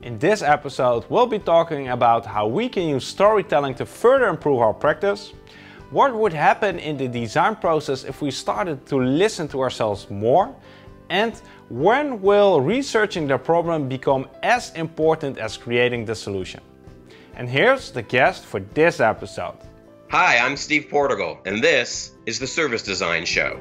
In this episode, we'll be talking about how we can use storytelling to further improve our practice, what would happen in the design process if we started to listen to ourselves more, and when will researching the problem become as important as creating the solution. And here's the guest for this episode. Hi, I'm Steve Portigal, and this is the Service Design Show.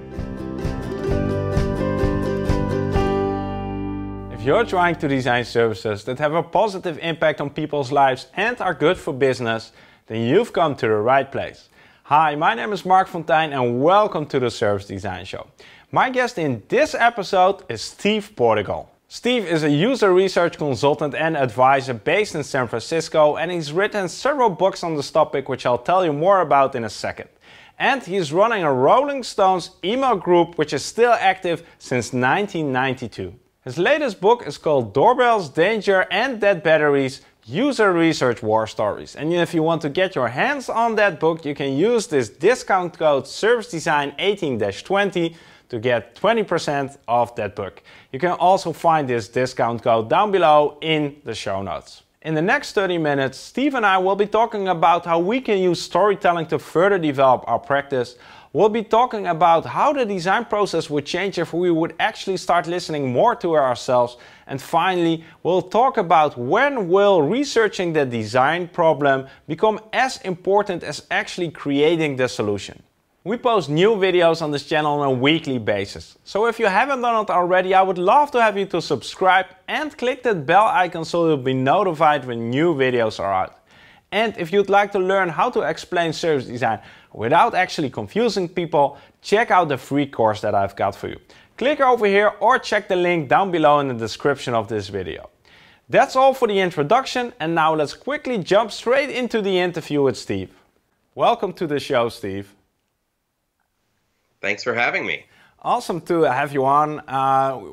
If you're trying to design services that have a positive impact on people's lives and are good for business, then you've come to the right place. Hi, my name is Mark Fontaine, and welcome to the Service Design Show. My guest in this episode is Steve Portigal. Steve is a user research consultant and advisor based in San Francisco, and he's written several books on this topic, which I'll tell you more about in a second. And he's running a Rolling Stones email group, which is still active since 1992. His latest book is called Doorbells, Danger, and Dead Batteries: User Research War Stories. And if you want to get your hands on that book, you can use this discount code ServiceDesign18-20 to get 20% off that book. You can also find this discount code down below in the show notes. In the next 30 minutes, Steve and I will be talking about how we can use storytelling to further develop our practice. We'll be talking about how the design process would change if we would actually start listening more to ourselves. And finally, we'll talk about when will researching the design problem become as important as actually creating the solution. We post new videos on this channel on a weekly basis. So if you haven't done it already, I would love to have you to subscribe and click that bell icon so you'll be notified when new videos are out. And if you'd like to learn how to explain service design without actually confusing people, check out the free course that I've got for you. Click over here or check the link down below in the description of this video. That's all for the introduction, and now let's quickly jump straight into the interview with Steve. Welcome to the show, Steve. Thanks for having me. Awesome to have you on.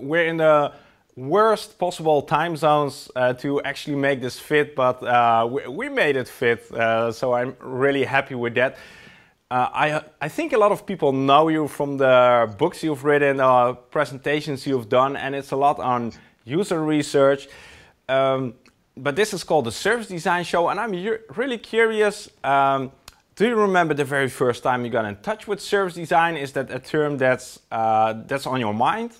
We're in the worst possible time zones to actually make this fit, but we made it fit, so I'm really happy with that. I think a lot of people know you from the books you've written, presentations you've done, and it's a lot on user research. But this is called the Service Design Show, and I'm really curious, do you remember the very first time you got in touch with service design? Is that a term that's on your mind?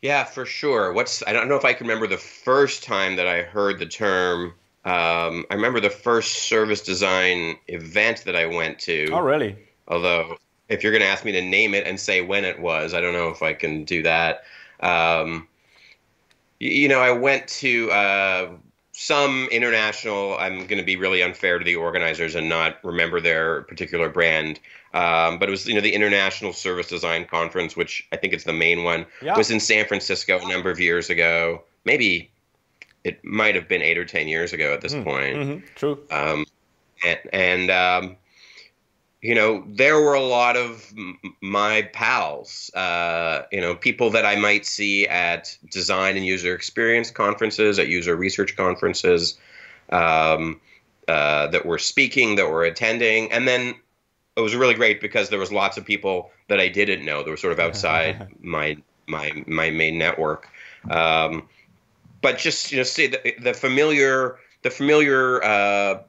Yeah, for sure. I don't know if I can remember the first time that I heard the term. I remember the first service design event that I went to. Oh, really? Although, if you're going to ask me to name it and say when it was, I don't know if I can do that. I went to some international, I'm going to be really unfair to the organizers and not remember their particular brand. But it was, the International Service Design Conference, which I think it's the main one, was in San Francisco a number of years ago. Maybe it might have been 8 or 10 years ago at this point. Mm-hmm. True. There were a lot of my pals, people that I might see at design and user experience conferences, at user research conferences, that were speaking, that were attending. And then it was really great because there was lots of people that I didn't know that were sort of outside my main network. But just, see the familiar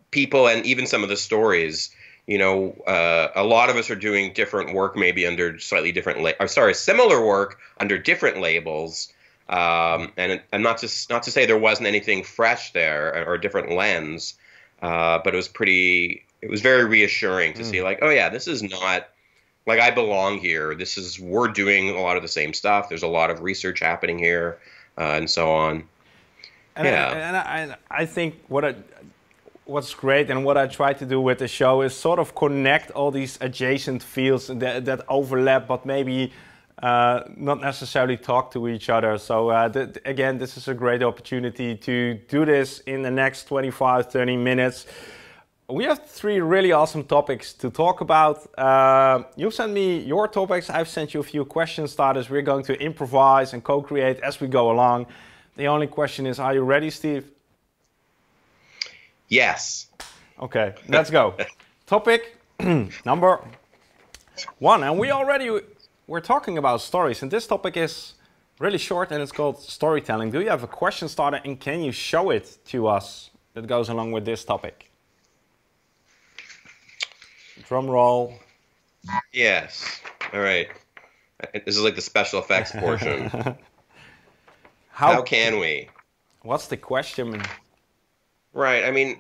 people and even some of the stories. A lot of us are doing different work, maybe under slightly different, similar work under different labels. And not to say there wasn't anything fresh there or a different lens, but it was very reassuring to see, like, oh yeah, this is not like I belong here. We're doing a lot of the same stuff. There's a lot of research happening here, and so on. And yeah, I think what's great and what I try to do with the show is sort of connect all these adjacent fields that overlap, but maybe not necessarily talk to each other. So again, this is a great opportunity to do this in the next 25, 30 minutes. We have 3 really awesome topics to talk about. You've sent me your topics. I've sent you a few question starters. We're going to improvise and co-create as we go along. The only question is, are you ready, Steve? Yes. Okay, let's go. Topic number 1, and we're talking about stories, and this topic is really short, and it's called Storytelling. Do you have a question starter, and can you show it to us that goes along with this topic? Drum roll. Yes. All right. This is like the special effects portion. How can we? What's the question? Right. I mean,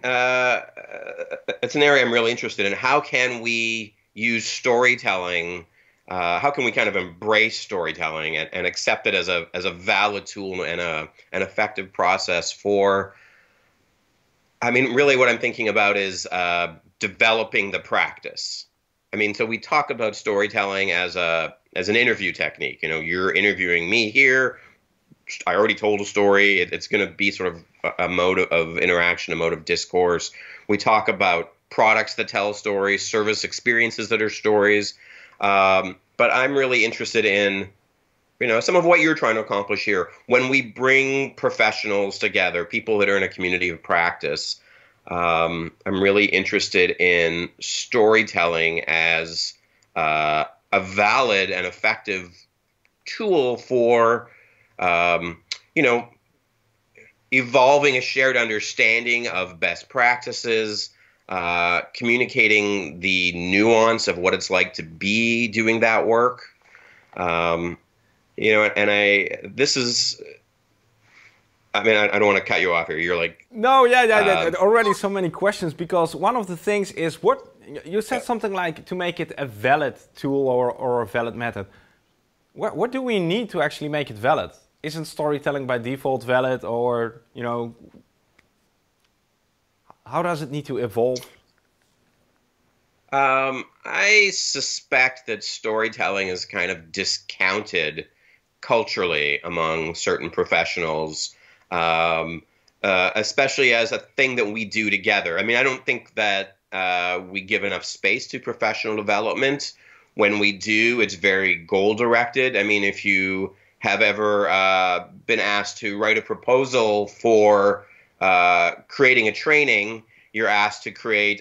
it's an area I'm really interested in. How can we use storytelling? How can we kind of embrace storytelling and accept it as a valid tool and an effective process for? I mean, really, what I'm thinking about is developing the practice. I mean, so we talk about storytelling as an interview technique. You know, you're interviewing me here. I already told a story. It's going to be sort of a mode of interaction, a mode of discourse. We talk about products that tell stories, service experiences that are stories. But I'm really interested in, you know, some of what you're trying to accomplish here. When we bring professionals together, people that are in a community of practice, I'm really interested in storytelling as a valid and effective tool for, you know, evolving a shared understanding of best practices, communicating the nuance of what it's like to be doing that work. You know, and I mean, I don't want to cut you off here. You're like... No, yeah. Already so many questions, because one of the things is what... You said something like to make it a valid tool or a valid method. What do we need to actually make it valid? Isn't storytelling by default valid, or, you know... How does it need to evolve? I suspect that storytelling is kind of discounted culturally among certain professionals, especially as a thing that we do together. I mean, I don't think that we give enough space to professional development. When we do, it's very goal-directed. I mean, if you have ever been asked to write a proposal for creating a training, you're asked to create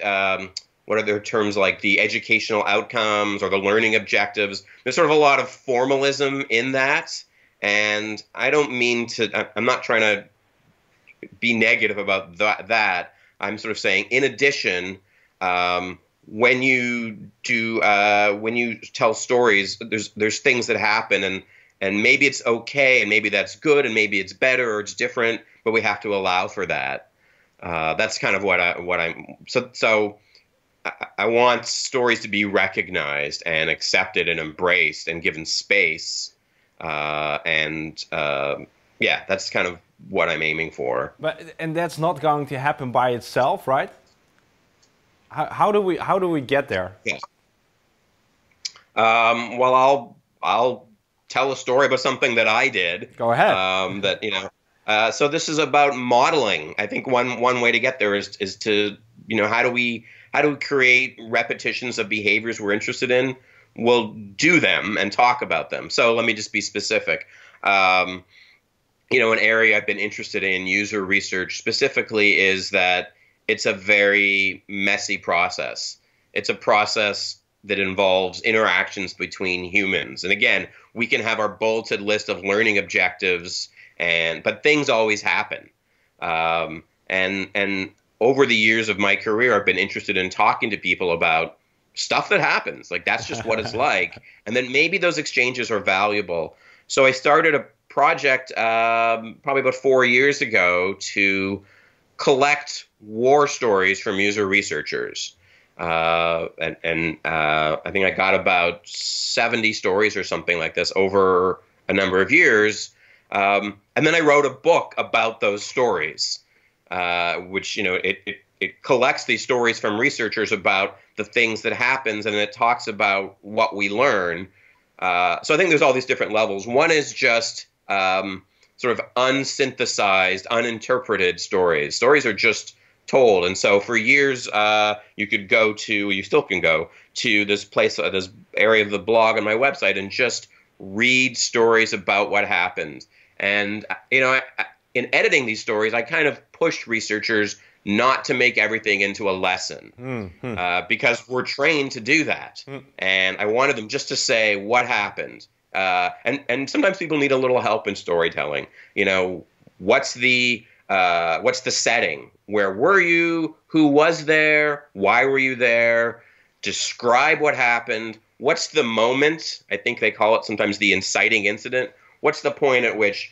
what are their terms, like the educational outcomes or the learning objectives. There's sort of a lot of formalism in that, and I don't mean to, I'm not trying to be negative about that. I'm sort of saying, in addition, when you do, when you tell stories, there's things that happen, and maybe it's okay, and maybe that's good, and maybe it's better or it's different, but we have to allow for that. That's kind of what I'm. So I want stories to be recognized and accepted and embraced and given space. Yeah, that's kind of what I'm aiming for. And that's not going to happen by itself, right? How do we get there? Yeah. Well, I'll tell a story about something that I did. Go ahead. That, you know. So this is about modeling. I think one way to get there is to, you know, how do we create repetitions of behaviors we're interested in? We'll do them and talk about them. So let me just be specific. You know, an area I've been interested in user research specifically is that it's a very messy process. It's a process that involves interactions between humans. And again, we can have our bolted list of learning objectives, but things always happen. And over the years of my career, I've been interested in talking to people about stuff that happens. Like, that's just what it's like. And then maybe those exchanges are valuable. So I started a project probably about 4 years ago to collect war stories from user researchers. I think I got about 70 stories or something like this over a number of years. And then I wrote a book about those stories, which, you know, it collects these stories from researchers about the things that happens, and it talks about what we learn. So I think there's all these different levels. One is just sort of unsynthesized, uninterpreted stories. Stories are just told. And so for years, you still can go to this place, this area of the blog on my website, and just read stories about what happened. And, you know, in editing these stories, I kind of pushed researchers not to make everything into a lesson, because we're trained to do that. And I wanted them just to say what happened And sometimes people need a little help in storytelling. You know, what's the setting? Where were you? Who was there? Why were you there? Describe what happened. What's the moment? I think they call it sometimes the inciting incident. What's the point at which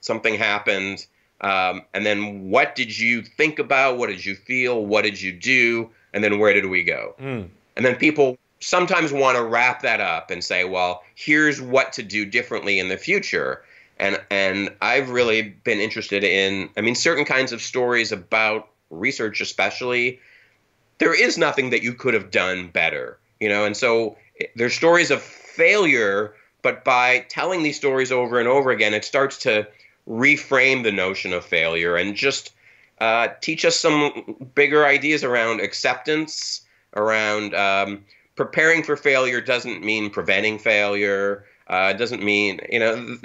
something happened? And then what did you think about? What did you feel? What did you do? And then where did we go? Mm. And then people sometimes want to wrap that up and say, well, here's what to do differently in the future. And I've really been interested in, I mean, certain kinds of stories about research, especially, there is nothing that you could have done better, you know? And so there's stories of failure, but by telling these stories over and over again, it starts to reframe the notion of failure and just teach us some bigger ideas around acceptance, around preparing for failure doesn't mean preventing failure. Doesn't mean, you know,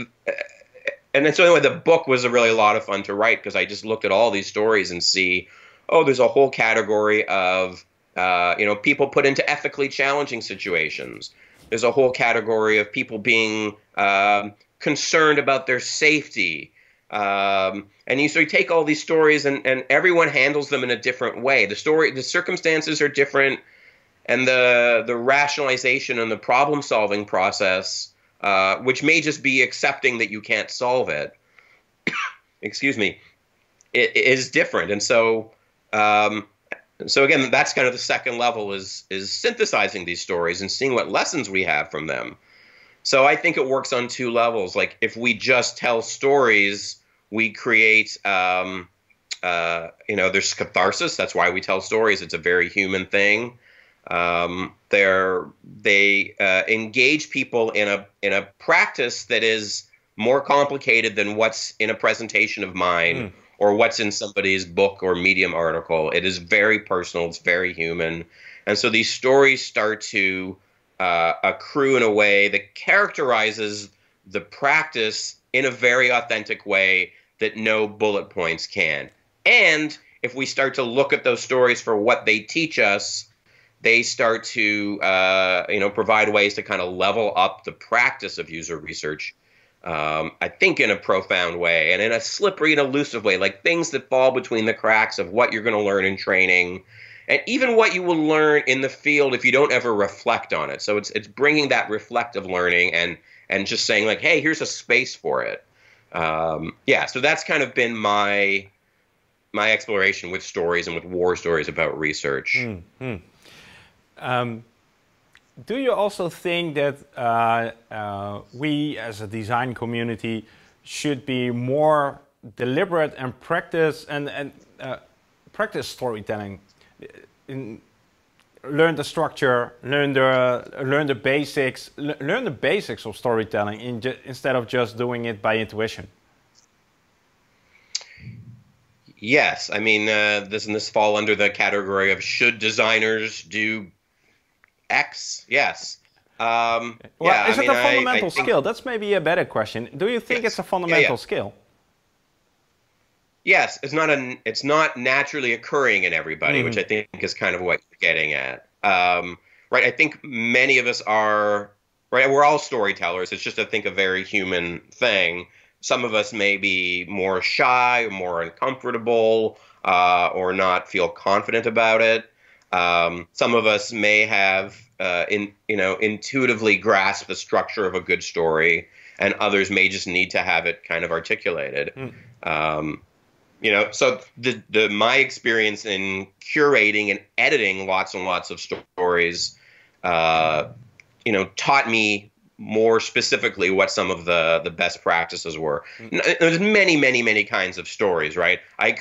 and then so anyway, the book was a really a lot of fun to write because I just looked at all these stories and see, oh, there's a whole category of, you know, people put into ethically challenging situations. There's a whole category of people being concerned about their safety. And you, so you take all these stories and everyone handles them in a different way. The story, the circumstances are different, and the rationalization and the problem solving process, which may just be accepting that you can't solve it, excuse me, it is different. And so, so again, that's kind of the second level is synthesizing these stories and seeing what lessons we have from them. So I think it works on two levels. Like if we just tell stories, we create, you know, there's catharsis. That's why we tell stories. It's a very human thing. They engage people in a practice that is more complicated than what's in a presentation of mine or what's in somebody's book or Medium article. It is very personal. It's very human. And so these stories start to accrue in a way that characterizes the practice in a very authentic way that no bullet points can. And if we start to look at those stories for what they teach us, they start to, you know, provide ways to kind of level up the practice of user research, I think in a profound way and in a slippery and elusive way, like things that fall between the cracks of what you're going to learn in training and even what you will learn in the field if you don't ever reflect on it. So it's bringing that reflective learning and just saying like, hey, here's a space for it. Yeah, so that's kind of been my exploration with stories and with war stories about research. Mm-hmm. Do you also think that we as a design community should be more deliberate and practice practice storytelling? Learn the structure, learn the basics of storytelling instead of just doing it by intuition. Yes, I mean, doesn't this fall under the category of should designers do X? Yes. Well, yeah, is it a fundamental skill? That's maybe a better question. Do you think it's a fundamental skill? Yes, it's not naturally occurring in everybody, which I think is kind of what you're getting at. Right, I think many of us are, right, we're all storytellers. It's just, I think, a very human thing. Some of us may be more shy or more uncomfortable or not feel confident about it. Some of us may have, you know, intuitively grasp the structure of a good story, and others may just need to have it kind of articulated. You know, so my experience in curating and editing lots and lots of stories, you know, taught me more specifically what some of the best practices were. There's many kinds of stories, right? I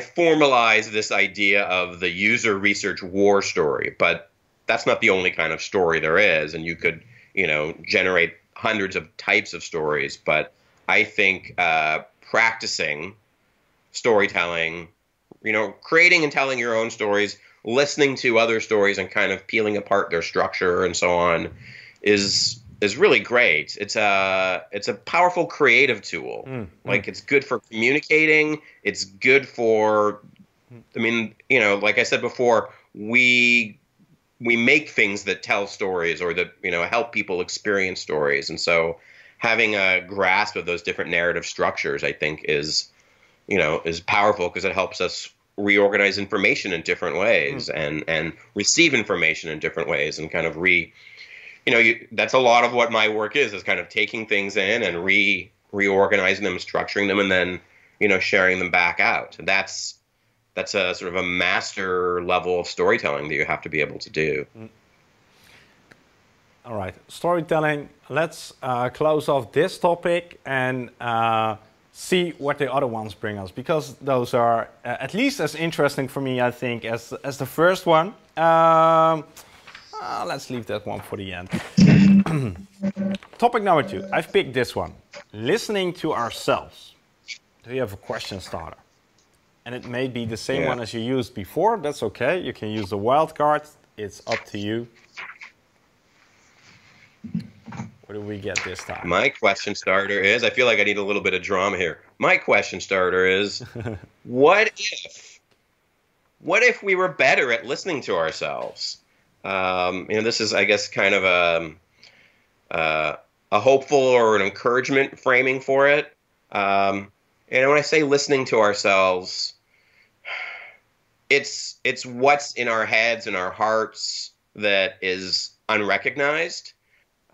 formalized this idea of the user research war story, but that's not the only kind of story there is. And you could, you know, generate hundreds of types of stories. But I think practicing storytelling, you know, creating and telling your own stories, listening to other stories and kind of peeling apart their structure and so on is really great. It's a powerful creative tool. Like it's good for communicating. It's good for, I mean, you know, like I said before, we we make things that tell stories or that, you know, help people experience stories. And so having a grasp of those different narrative structures, I think, is, you know, is powerful because it helps us reorganize information in different ways and receive information in different ways and kind of that's a lot of what my work is kind of taking things in and reorganizing them, structuring them, and then, you know, sharing them back out. That's a sort of a master level of storytelling that you have to be able to do. All right, storytelling. Let's close off this topic and see what the other ones bring us, because those are at least as interesting for me, I think, as the first one. Let's leave that one for the end. Topic number 2. I've picked this one. Listening to ourselves. Do you have a question starter? And it may be the same one as you used before. That's okay. You can use the wildcard. It's up to you. What do we get this time? My question starter is, I feel like I need a little bit of drama here. My question starter is, what if we were better at listening to ourselves? You know, this is, I guess, kind of a hopeful or an encouragement framing for it. And when I say listening to ourselves, it's what's in our heads and our hearts that is unrecognized.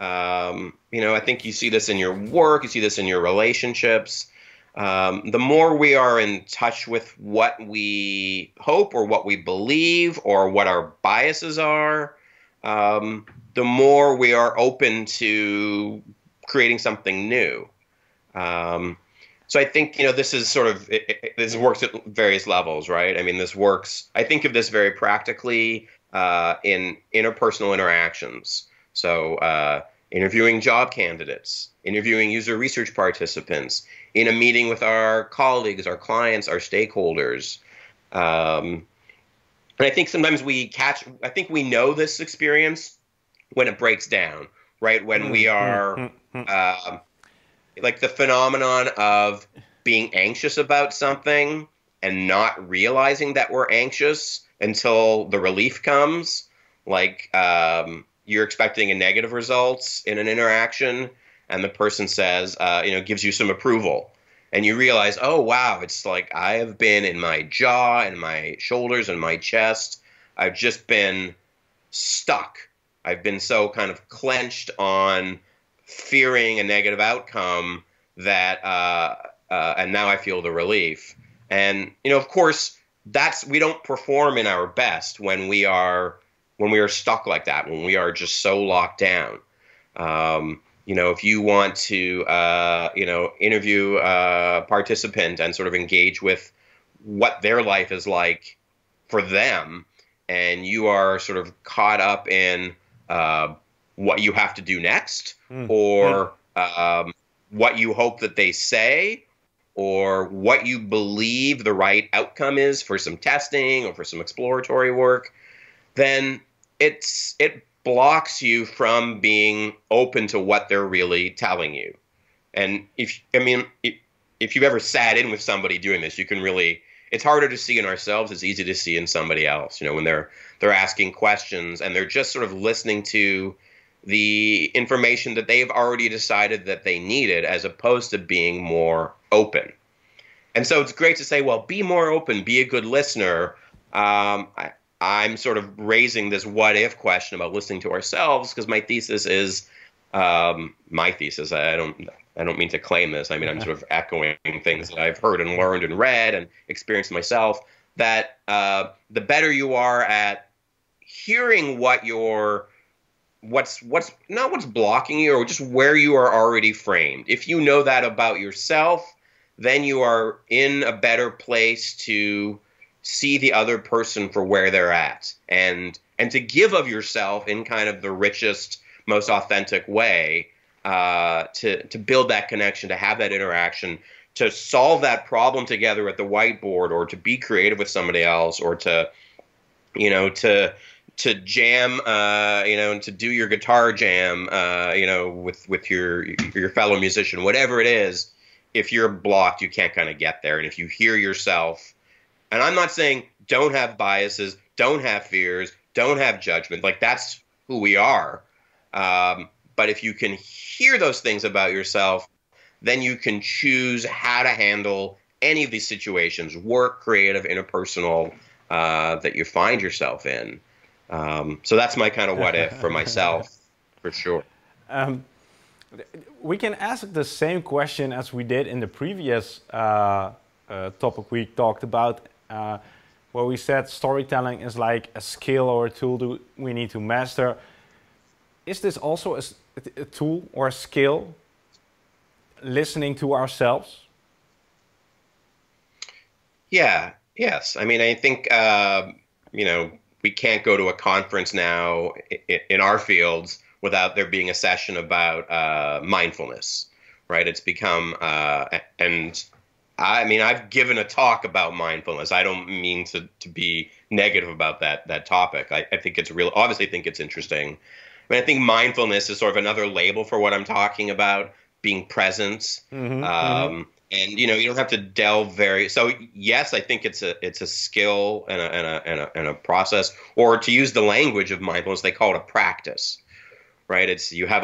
You know, I think you see this in your work, you see this in your relationships. The more we are in touch with what we hope or what we believe or what our biases are, the more we are open to creating something new. So I think, you know, this is sort of, this works at various levels, right? I mean, this works, I think of this very practically in interpersonal interactions. So interviewing job candidates, interviewing user research participants, in a meeting with our colleagues, our clients, our stakeholders. And I think sometimes I think we know this experience when it breaks down, right? When we are, like the phenomenon of being anxious about something and not realizing that we're anxious until the relief comes, like you're expecting a negative result in an interaction, and the person says, you know, gives you some approval. And you realize, oh, wow, it's like I have been in my jaw and my shoulders and my chest. I've just been stuck. I've been so kind of clenched on fearing a negative outcome that, and now I feel the relief. And, you know, of course, we don't perform in our best when we are stuck like that, when we are just so locked down. You know, if you want to, you know, interview a participant and sort of engage with what their life is like for them, and you are sort of caught up in what you have to do next, or what you hope that they say, or what you believe the right outcome is for some testing or for some exploratory work, then it blocks you from being open to what they're really telling you. And if you've ever sat in with somebody doing this, you can really, it's harder to see in ourselves, it's easy to see in somebody else, you know, when they're asking questions and they're just sort of listening to the information that they've already decided that they needed, as opposed to being more open. And so it's great to say, well, be more open, be a good listener. I'm sort of raising this what if question about listening to ourselves, because my thesis is, I don't mean to claim this. I mean, I'm sort of echoing things that I've heard and learned and read and experienced myself, that the better you are at hearing what's not what's blocking you or just where you are already framed. If you know that about yourself, then you are in a better place to see the other person for where they're at, and to give of yourself in kind of the richest, most authentic way, to build that connection, to have that interaction, to solve that problem together at the whiteboard, or to be creative with somebody else, or to, you know, to jam, you know, to do your guitar jam, you know, with your fellow musician, whatever it is. If you're blocked, you can't kind of get there. And if you hear yourself, and I'm not saying don't have biases, don't have fears, don't have judgment. Like, that's who we are. But if you can hear those things about yourself, then you can choose how to handle any of these situations, work, creative, interpersonal, that you find yourself in. So that's my kind of what if for myself, for sure. We can ask the same question as we did in the previous topic we talked about, where we said storytelling is like a skill or a tool we need to master. Is this also a tool or a skill, listening to ourselves? Yeah, yes. I mean, I think, you know, we can't go to a conference now in our fields without there being a session about mindfulness, right? It's become, and I mean, I've given a talk about mindfulness. I don't mean to be negative about that topic. I think it's real, obviously think it's interesting. I mean, I think mindfulness is sort of another label for what I'm talking about, being present. Mm-hmm, And, you know, you don't have to delve very, so yes, I think it's a skill and a process, or to use the language of mindfulness, they call it a practice, right? It's, you have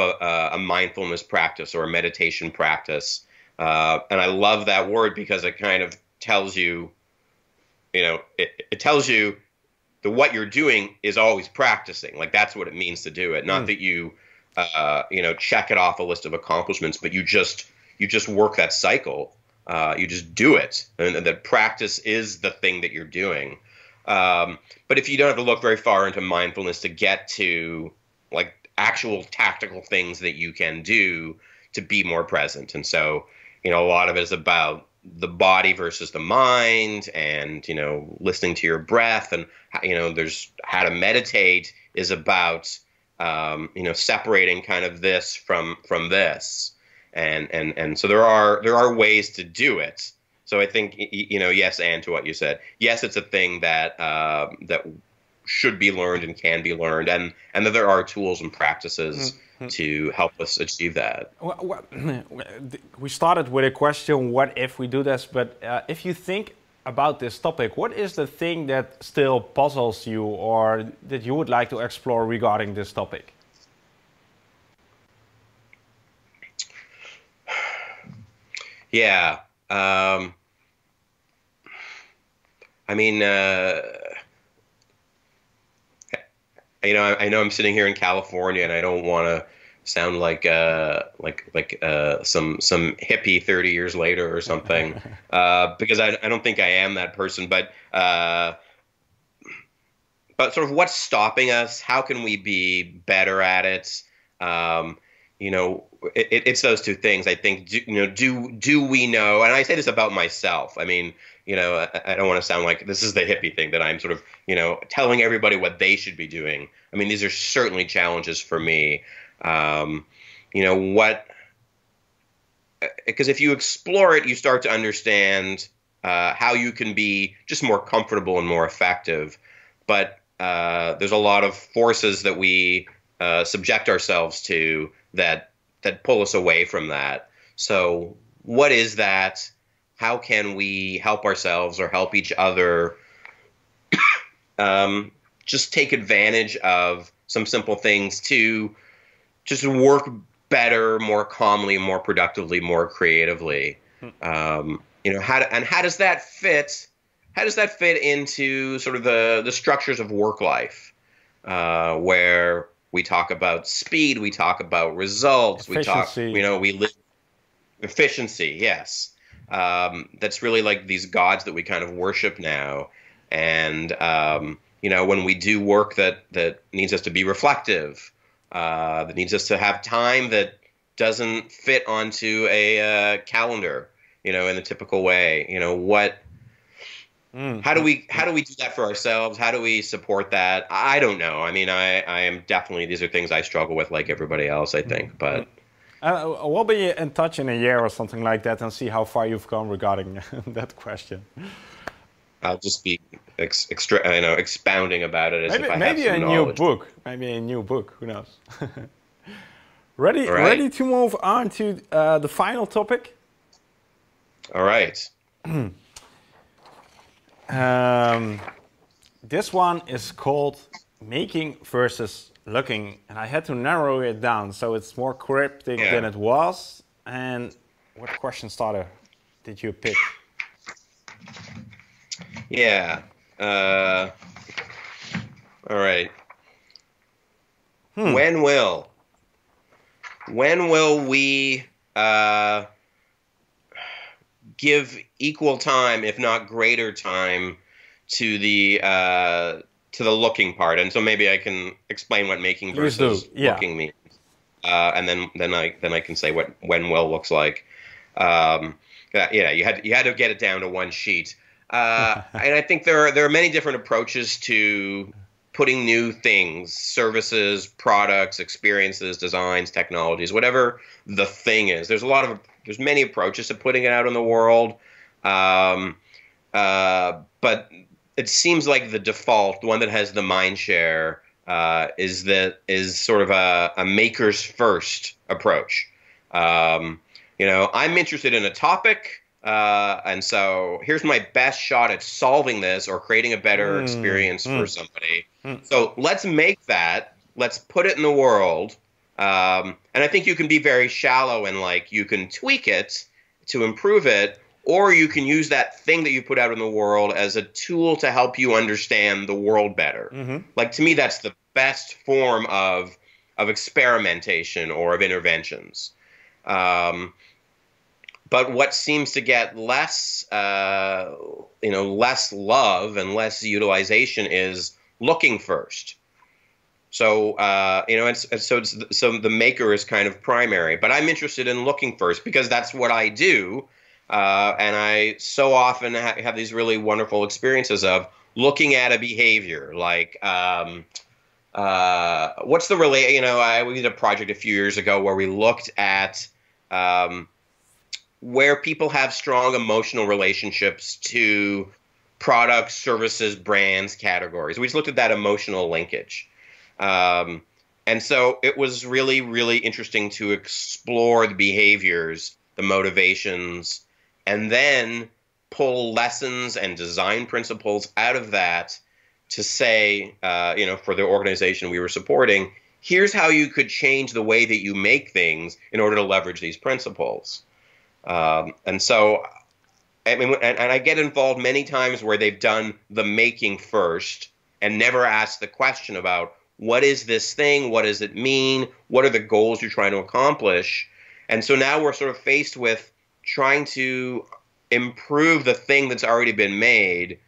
a mindfulness practice or a meditation practice. And I love that word because it kind of tells you, you know, it tells you that what you're doing is always practicing. Like, that's what it means to do it. Not that you, you know, check it off a list of accomplishments, but you just work that cycle. You just do it. And the practice is the thing that you're doing. But if you don't have to look very far into mindfulness to get to like actual tactical things that you can do to be more present. And so, you know, a lot of it is about the body versus the mind and, you know, listening to your breath and, you know, there's how to meditate is about, you know, separating kind of this from this. And so there are ways to do it. So I think, you know, yes, and to what you said, yes, it's a thing that that should be learned and can be learned, and that there are tools and practices to help us achieve that. Well, we started with a question: what if we do this? But if you think about this topic, what is the thing that still puzzles you, or that you would like to explore regarding this topic? Yeah, I mean, you know, I know I'm sitting here in California, and I don't want to sound like some hippie 30 years later or something, because I don't think I am that person. But sort of what's stopping us? How can we be better at it? You know, it's those two things. I think, do we know? And I say this about myself. I mean, you know, I don't want to sound like this is the hippie thing that I'm sort of, you know, telling everybody what they should be doing. I mean, these are certainly challenges for me. You know, because if you explore it, you start to understand how you can be just more comfortable and more effective. But there's a lot of forces that we subject ourselves to that pull us away from that. So what is that? How can we help ourselves or help each other just take advantage of some simple things to just work better, more calmly, more productively, more creatively? You know, how does that fit? How does that fit into sort of the structures of work life, where we talk about speed, we talk about results, efficiency. We live efficiency, yes. That's really like these gods that we kind of worship now. And, you know, when we do work that needs us to be reflective, that needs us to have time that doesn't fit onto a calendar, you know, in the typical way, you know, how do we do that for ourselves? How do we support that? I don't know. I mean, I am definitely, these are things I struggle with like everybody else, I think, but. We'll be in touch in a year or something like that and see how far you've come regarding that question. I'll just be expounding about it as if I have some knowledge. Maybe a new book, who knows. Ready to move on to the final topic? All right. This one is called making versus looking, and I had to narrow it down so it's more cryptic than it was. And what question starter did you pick? All right. When will we give equal time, if not greater time, to the looking part? And so maybe I can explain what making versus looking means, and then I can say what when will looks like. Yeah, you had to get it down to one sheet. And I think there are many different approaches to putting new things, services, products, experiences, designs, technologies, whatever the thing is. There's many approaches to putting it out in the world. But it seems like the default, the one that has the mind share, is sort of a makers first approach. You know, I'm interested in a topic. And so here's my best shot at solving this or creating a better experience for somebody. So let's make that. Let's put it in the world. And I think you can be very shallow and like you can tweak it to improve it, or you can use that thing that you put out in the world as a tool to help you understand the world better. Like, to me, that's the best form of experimentation or of interventions. But what seems to get less, you know, less love and less utilization is looking first. So, you know, so the maker is kind of primary. But I'm interested in looking first because that's what I do. And I so often have these really wonderful experiences of looking at a behavior, like what's the relate? You know, we did a project a few years ago where we looked at where people have strong emotional relationships to products, services, brands, categories. We just looked at that emotional linkage. And so it was really, really interesting to explore the behaviors, the motivations, and then pull lessons and design principles out of that to say, you know, for the organization we were supporting, here's how you could change the way that you make things in order to leverage these principles. And so, I mean, and I get involved many times where they've done the making first and never asked the question about what is this thing? What does it mean? What are the goals you're trying to accomplish? And so now we're sort of faced with trying to improve the thing that's already been made,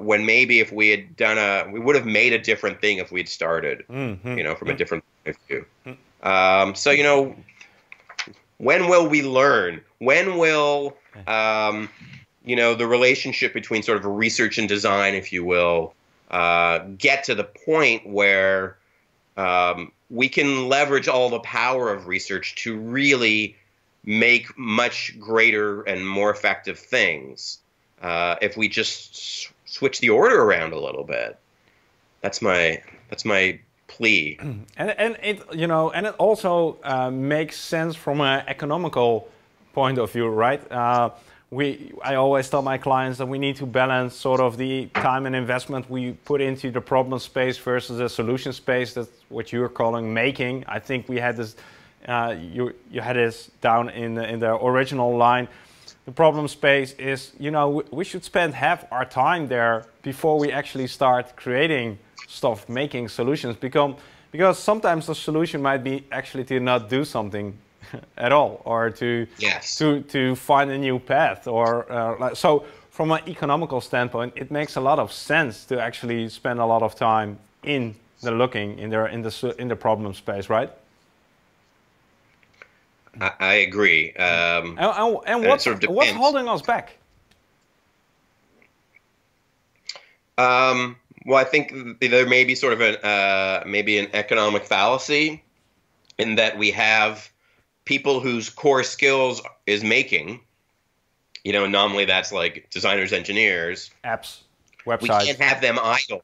when maybe if we had done we would have made a different thing if we'd started, you know, from a different point of view. So, you know, when will we learn? When will, you know, the relationship between sort of research and design, if you will, get to the point where we can leverage all the power of research to really make much greater and more effective things if we just switch the order around a little bit? That's my plea. And it, you know, and it also makes sense from an economical point of view, right? I always tell my clients that we need to balance sort of the time and investment we put into the problem space versus the solution space. That's what you're calling making. I think we had this, you had this down in the original line. The problem space is, you know, we should spend half our time there before we actually start creating stuff, making solutions, because sometimes the solution might be actually to not do something at all, or to find a new path, or so from an economical standpoint it makes a lot of sense to actually spend a lot of time in the looking, in the problem space, right? I agree. And what sort of what's holding us back? Well, I think there may be sort of maybe an economic fallacy in that we have people whose core skills is making. You know, normally that's like designers, engineers, apps, websites. We can't have them idle,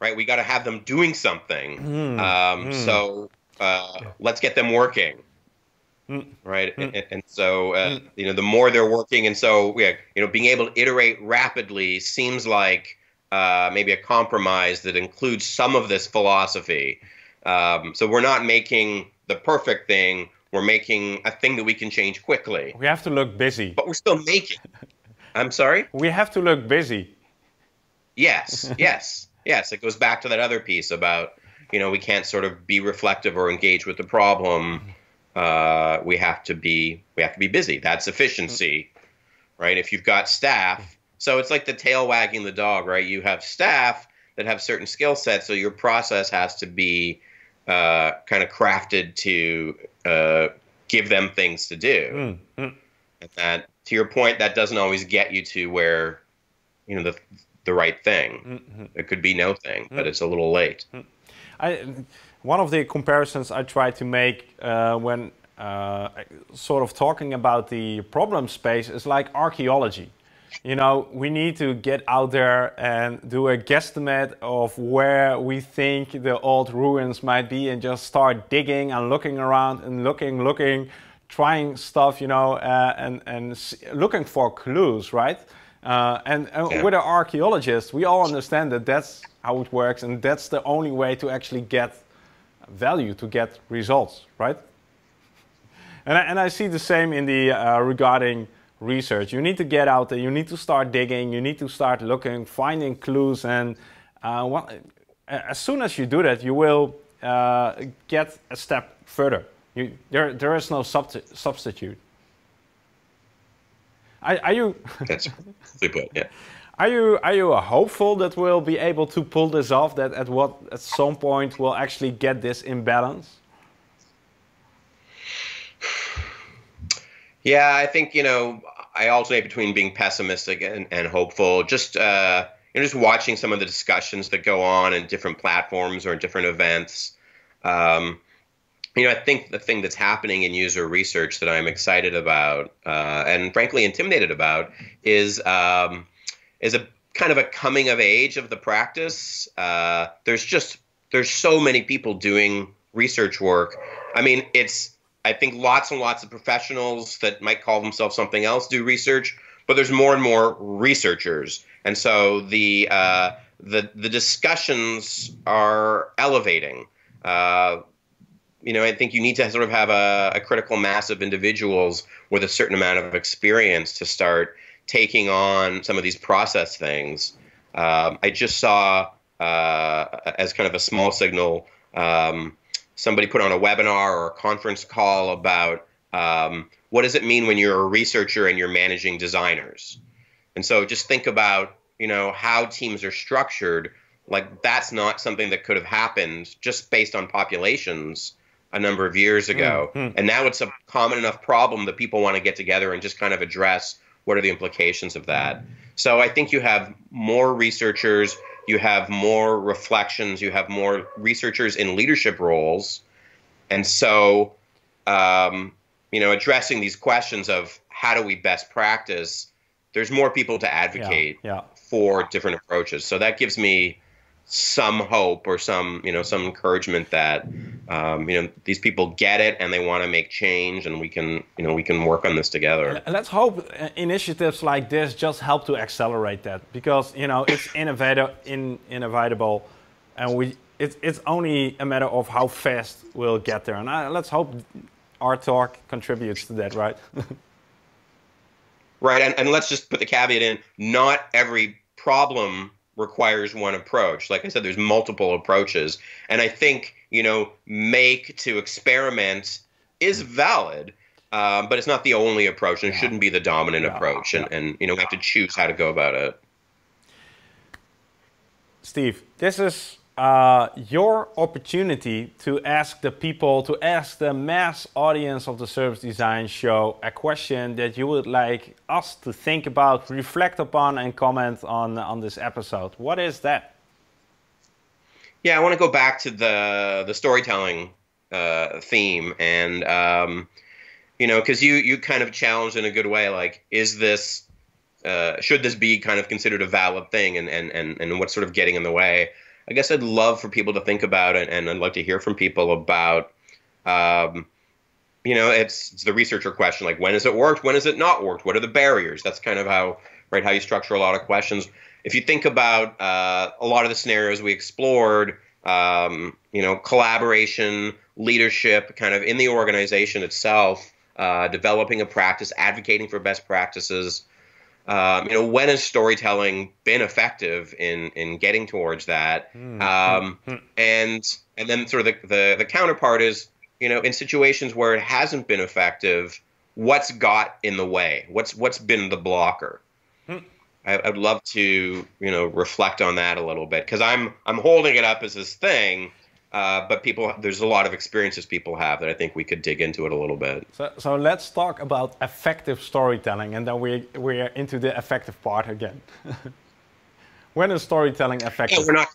right? We got to have them doing something. So let's get them working, right? And so you know, the more they're working, and so being able to iterate rapidly seems like maybe a compromise that includes some of this philosophy. So we're not making the perfect thing. We're making a thing that we can change quickly. We have to look busy. But we're still making. I'm sorry? We have to look busy. Yes, yes, yes. It goes back to that other piece about, you know, we can't sort of be reflective or engage with the problem. We have to be busy. That's efficiency, right? If you've got staff. So it's like the tail wagging the dog, right? You have staff that have certain skill sets, so your process has to be kind of crafted to give them things to do. Mm-hmm. And that, to your point, that doesn't always get you to where, you know, the right thing. Mm-hmm. It could be no thing, but it's a little late. Mm-hmm. One of the comparisons I try to make when sort of talking about the problem space is like archaeology. You know, we need to get out there and do a guesstimate of where we think the old ruins might be and just start digging and looking around and looking, trying stuff, you know, and looking for clues, right? And with an archaeologist, we all understand that that's how it works, and that's the only way to actually get value, to get results, right? And I see the same in the regarding research. You need to get out there, you need to start digging, you need to start looking, finding clues, and well, as soon as you do that, you will get a step further. There is no substitute. Are you That's super, yeah. Are you hopeful that we'll be able to pull this off, that at some point we'll actually get this imbalance? Yeah, I think, you know, I alternate between being pessimistic and hopeful. Just you know, just watching some of the discussions that go on in different platforms or in different events. You know, I think the thing that's happening in user research that I'm excited about and frankly intimidated about is a kind of a coming of age of the practice. There's so many people doing research work. I mean, I think lots and lots of professionals that might call themselves something else do research, but there's more and more researchers, and so the discussions are elevating. You know, I think you need to sort of have a critical mass of individuals with a certain amount of experience to start taking on some of these process things. I just saw, as kind of a small signal, somebody put on a webinar or a conference call about what does it mean when you're a researcher and you're managing designers. And so just think about, you know, how teams are structured. Like, that's not something that could have happened just based on populations a number of years ago. Mm-hmm. And now it's a common enough problem that people want to get together and just kind of address what are the implications of that. So I think you have more researchers, you have more reflections, you have more researchers in leadership roles. And so, you know, addressing these questions of how do we best practice, there's more people to advocate for different approaches. So that gives me some hope or some encouragement that, you know, these people get it and they want to make change, and we can work on this together. Let's hope initiatives like this just help to accelerate that, because, you know, it's inevitable, and it's only a matter of how fast we'll get there. And let's hope our talk contributes to that, right? Right. And let's just put the caveat in, not every problem requires one approach. Like I said, there's multiple approaches. And I think, you know, experiment is valid, but it's not the only approach, and it shouldn't be the dominant approach. And, you know, we have to choose how to go about it. Steve, this is your opportunity to ask the people, to ask the mass audience of the Service Design Show a question that you would like us to think about, reflect upon, and comment on this episode. What is that? Yeah, I want to go back to the storytelling theme, and you know, because you kind of challenged in a good way, like, is this should this be kind of considered a valid thing, and what's sort of getting in the way? I guess I'd love for people to think about it, and I'd like to hear from people about, you know, it's the researcher question, like, when has it worked? When has it not worked? What are the barriers? That's kind of how you structure a lot of questions. if you think about a lot of the scenarios we explored, you know, collaboration, leadership, kind of in the organization itself, developing a practice, advocating for best practices. You know, when has storytelling been effective in getting towards that? And then sort of the counterpart is, you know, in situations where it hasn't been effective, what's got in the way? What's been the blocker? I'd love to, you know, reflect on that a little bit, because I'm holding it up as this thing. But people, there's a lot of experiences people have that I think we could dig into it a little bit. So let's talk about effective storytelling, and then we are into the effective part again. When is storytelling effective? Yeah,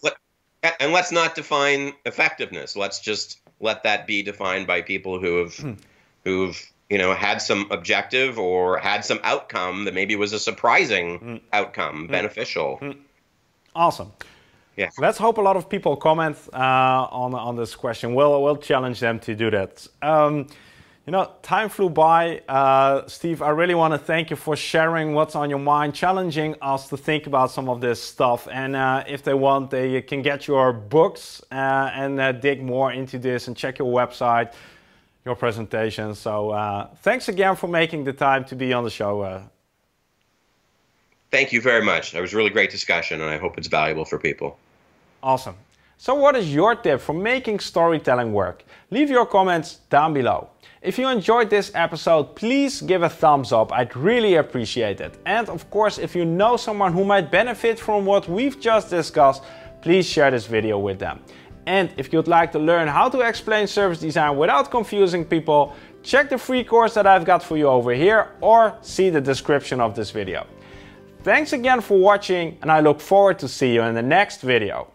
and let's not define effectiveness. Let's just let that be defined by people who've you know, had some objective or had some outcome that maybe was a surprising outcome, beneficial. Awesome. Yeah. Let's hope a lot of people comment on this question. We'll challenge them to do that. You know, time flew by. Steve, I really want to thank you for sharing what's on your mind, challenging us to think about some of this stuff. And if they want, they can get your books and dig more into this and check your website, your presentation. So thanks again for making the time to be on the show. Thank you very much. It was a really great discussion, and I hope it's valuable for people. Awesome. So what is your tip for making storytelling work? Leave your comments down below. If you enjoyed this episode, please give a thumbs up. I'd really appreciate it. And of course, if you know someone who might benefit from what we've just discussed, please share this video with them. And if you'd like to learn how to explain service design without confusing people, check the free course that I've got for you over here, or see the description of this video. Thanks again for watching, and I look forward to see you in the next video.